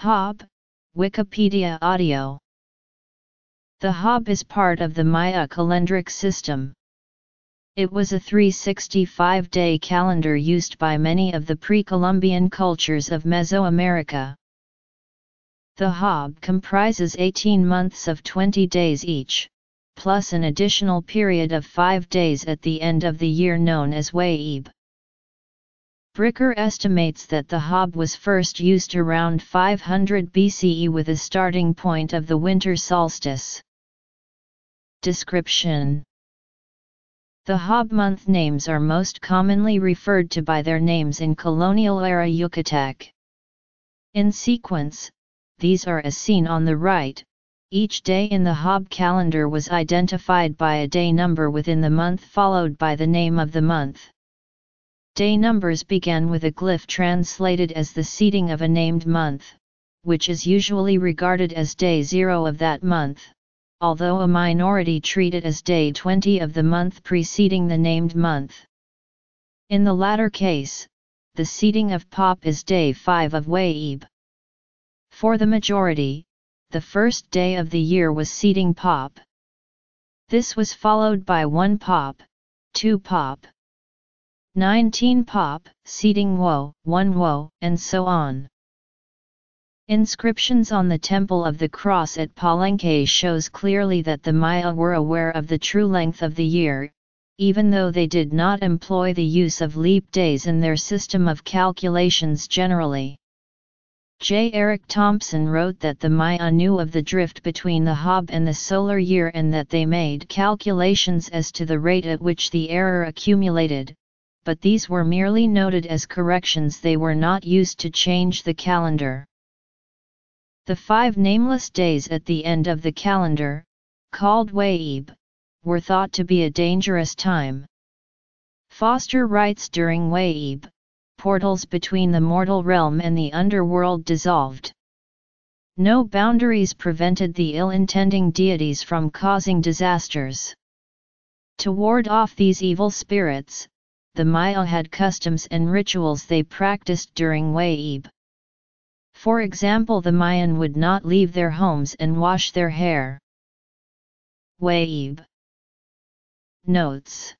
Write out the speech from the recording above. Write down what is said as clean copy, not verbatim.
Haab', Wikipedia audio. The Haab' is part of the Maya calendric system. It was a 365-day calendar used by many of the pre-Columbian cultures of Mesoamerica. The Haab' comprises 18 months of 20 days each, plus an additional period of 5 days at the end of the year known as Wayeb. Bricker estimates that the Haab' was first used around 500 BCE with a starting point of the winter solstice. Description: the Haab' month names are most commonly referred to by their names in colonial-era Yucatec. In sequence, these are as seen on the right. Each day in the Haab' calendar was identified by a day number within the month followed by the name of the month. Day numbers began with a glyph translated as the seeding of a named month, which is usually regarded as day 0 of that month, although a minority treat it as day 20 of the month preceding the named month. In the latter case, the seeding of Pop is day 5 of Wayeb. For the majority, the first day of the year was seeding Pop. This was followed by 1 Pop, 2 Pop, 19 Pop, seeding Woe, 1 Woe, and so on. Inscriptions on the Temple of the Cross at Palenque shows clearly that the Maya were aware of the true length of the year, even though they did not employ the use of leap days in their system of calculations generally. J. Eric Thompson wrote that the Maya knew of the drift between the Haab' and the solar year and that they made calculations as to the rate at which the error accumulated, but these were merely noted as corrections. They were not used to change the calendar. The 5 nameless days at the end of the calendar, called Wayeb, were thought to be a dangerous time. Foster writes, during Wayeb, portals between the mortal realm and the underworld dissolved. No boundaries prevented the ill-intending deities from causing disasters. To ward off these evil spirits, the Maya had customs and rituals they practiced during Wayeb. For example, the Mayan would not leave their homes and wash their hair. Wayeb. Notes.